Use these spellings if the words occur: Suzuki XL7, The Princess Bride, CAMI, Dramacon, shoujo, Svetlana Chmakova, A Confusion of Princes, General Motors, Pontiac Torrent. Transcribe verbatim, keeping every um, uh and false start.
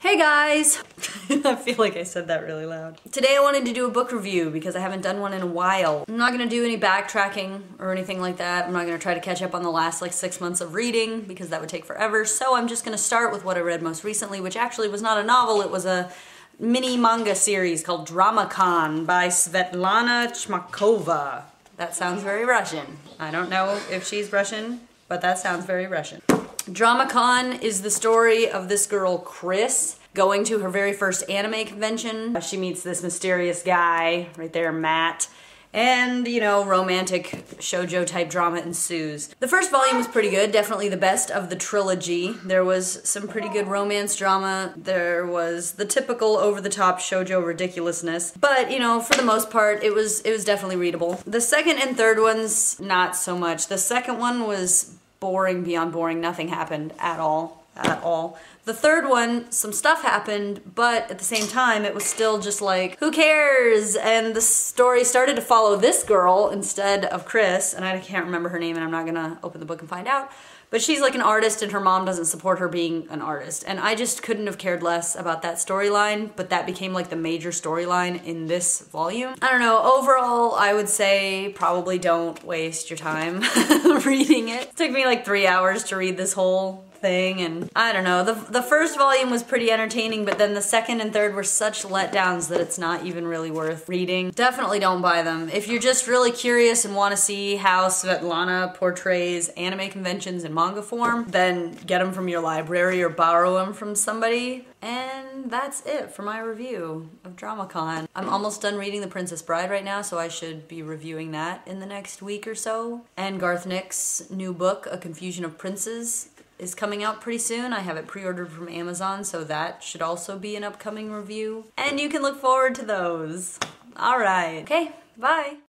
Hey guys! I feel like I said that really loud. Today I wanted to do a book review because I haven't done one in a while. I'm not gonna do any backtracking or anything like that. I'm not gonna try to catch up on the last like six months of reading because that would take forever. So I'm just gonna start with what I read most recently, which actually was not a novel, it was a mini manga series called Dramacon by Svetlana Chmakova. That sounds very Russian. I don't know if she's Russian, but that sounds very Russian. Dramacon is the story of this girl, Chris, going to her very first anime convention. She meets this mysterious guy right there, Matt, and, you know, romantic shoujo type drama ensues. The first volume was pretty good, definitely the best of the trilogy. There was some pretty good romance drama. There was the typical over-the-top shoujo ridiculousness, but, you know, for the most part, it was, it was definitely readable. The second and third ones, not so much. The second one was boring beyond boring. Nothing happened at all, at all. The third one, some stuff happened, but at the same time, it was still just like, who cares? And the story started to follow this girl instead of Chris, and I can't remember her name, and I'm not gonna open the book and find out, but she's like an artist and her mom doesn't support her being an artist. And I just couldn't have cared less about that storyline, but that became like the major storyline in this volume. I don't know, overall, I would say probably don't waste your time reading it. It took me like three hours to read this whole thing, and I don't know, the, the first volume was pretty entertaining, but then the second and third were such letdowns that it's not even really worth reading. Definitely don't buy them. If you're just really curious and want to see how Svetlana portrays anime conventions in manga form, then get them from your library or borrow them from somebody. And that's it for my review of Dramacon. I'm almost done reading The Princess Bride right now, so I should be reviewing that in the next week or so. And Garth Nix's new book, A Confusion of Princes, is coming out pretty soon. I have it pre-ordered from Amazon, so that should also be an upcoming review. And you can look forward to those. All right. Okay, bye.